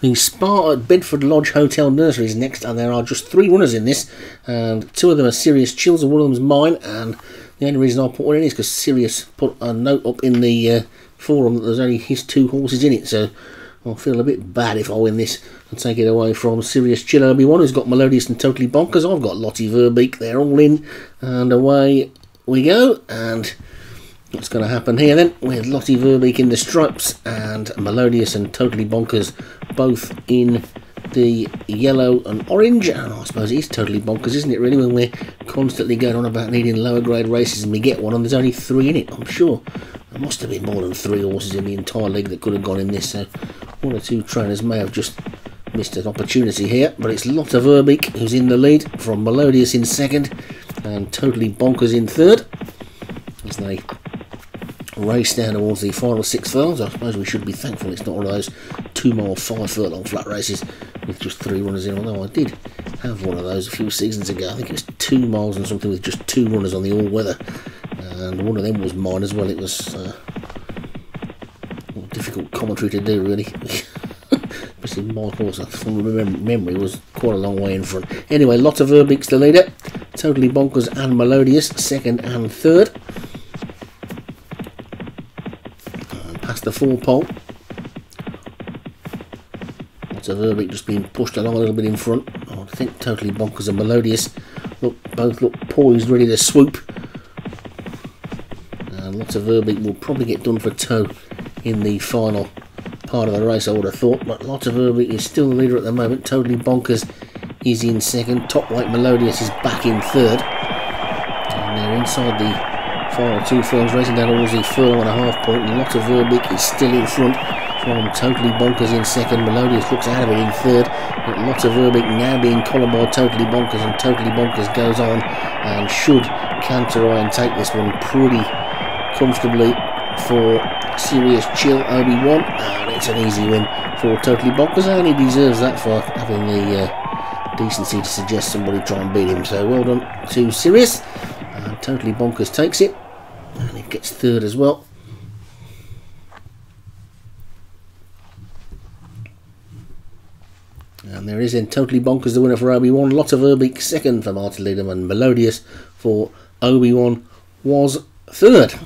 The spa at Bedford Lodge Hotel Nursery is next, and there are just 3 runners in this, and 2 of them are Sirius Chills and 1 of them is mine, and the only reason I put one in is because Sirius put a note up in the forum that there's only his 2 horses in it, so I'll feel a bit bad if I win this and take it away from Sirius Chill Obi-Wan, who's got Melodious and Totally Bonkers. I've got Lottie Verbeek, they're all in, and away we go. And what's going to happen here then, with Lottie Verbeek in the stripes and Melodious and Totally Bonkers both in the yellow and orange. And I suppose it is Totally Bonkers, isn't it really, when we're constantly going on about needing lower grade races and we get one and there's only 3 in it. I'm sure there must have been more than 3 horses in the entire league that could have gone in this, so 1 or 2 trainers may have just missed an opportunity here. But it's Lottie Verbeek who's in the lead, from Melodious in 2nd and Totally Bonkers in 3rd, as they race down towards the final 6 furlongs. I suppose we should be thankful it's not one of those 2 mile 5 furlong flat races with just 3 runners in, although I did have one of those a few seasons ago. I think it was 2 miles and something with just 2 runners on the all weather, and one of them was mine as well. It was difficult commentary to do, really. Especially my horse, from memory, was quite a long way in front. Anyway, Lottie Verbeek's the leader, Totally Bonkers and Melodious 2nd and 3rd. Past the 4 pole, Lottie Verbeek just being pushed along a little bit in front. I think Totally Bonkers and Melodious both look poised, ready to swoop. And Lottie Verbeek will probably get done for tow in the final part of the race, I would have thought, but Lottie Verbeek is still the leader at the moment. Totally Bonkers is in 2nd, Top Weight Melodious is back in 3rd, and they're inside the final 2 furlongs, racing down towards the furlong and a half point, and Lottie Verbeek is still in front from Totally Bonkers in 2nd, Melodious looks out of it in 3rd, but Lottie Verbeek now being collared by Totally Bonkers, and Totally Bonkers goes on and should canter away and take this one pretty comfortably for Sirius Chill Obi-Wan, and it's an easy win for Totally Bonkers, and he deserves that for having the decency to suggest somebody try and beat him. So well done to Sirius. Totally Bonkers takes it, and it gets 3rd as well. And there is in Totally Bonkers the winner for Obi-Wan, Lottie Verbeek 2nd for Martin Lederman, Melodious for Obi-Wan was 3rd.